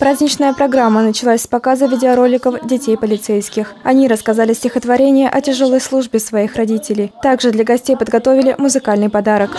Праздничная программа началась с показа видеороликов детей полицейских. Они рассказали стихотворение о тяжелой службе своих родителей. Также для гостей подготовили музыкальный подарок.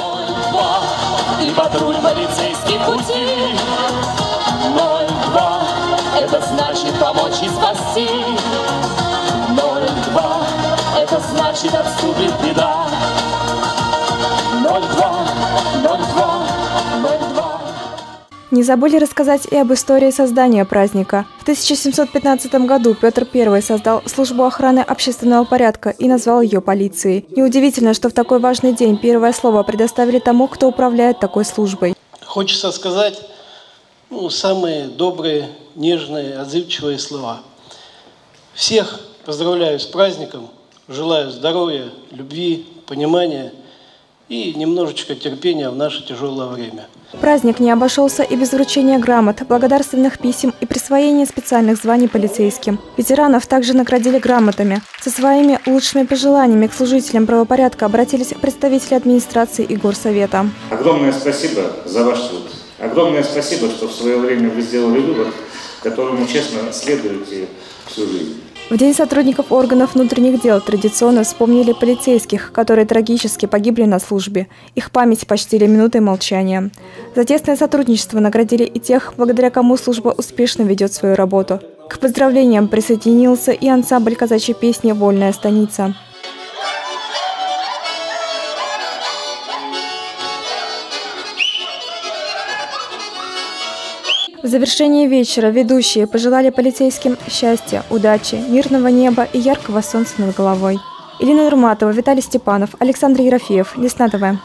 Не забыли рассказать и об истории создания праздника. В 1715 году Петр I создал службу охраны общественного порядка и назвал ее полицией. Неудивительно, что в такой важный день первое слово предоставили тому, кто управляет такой службой. Хочется сказать самые добрые, нежные, отзывчивые слова. Всех поздравляю с праздником, желаю здоровья, любви, понимания и немножечко терпения в наше тяжелое время. Праздник не обошелся и без вручения грамот, благодарственных писем и присвоения специальных званий полицейским. Ветеранов также наградили грамотами. Со своими лучшими пожеланиями к служителям правопорядка обратились представители администрации и горсовета. Огромное спасибо за ваш труд. Огромное спасибо, что в свое время вы сделали выбор, которому честно следуете всю жизнь. В День сотрудников органов внутренних дел традиционно вспомнили полицейских, которые трагически погибли на службе. Их память почтили минутой молчания. За тесное сотрудничество наградили и тех, благодаря кому служба успешно ведет свою работу. К поздравлениям присоединился и ансамбль казачьей песни «Вольная станица». В завершении вечера ведущие пожелали полицейским счастья, удачи, мирного неба и яркого солнца над головой. Ирина Нурматова, Виталий Степанов, Александр Ерофеев, Десна ТВ.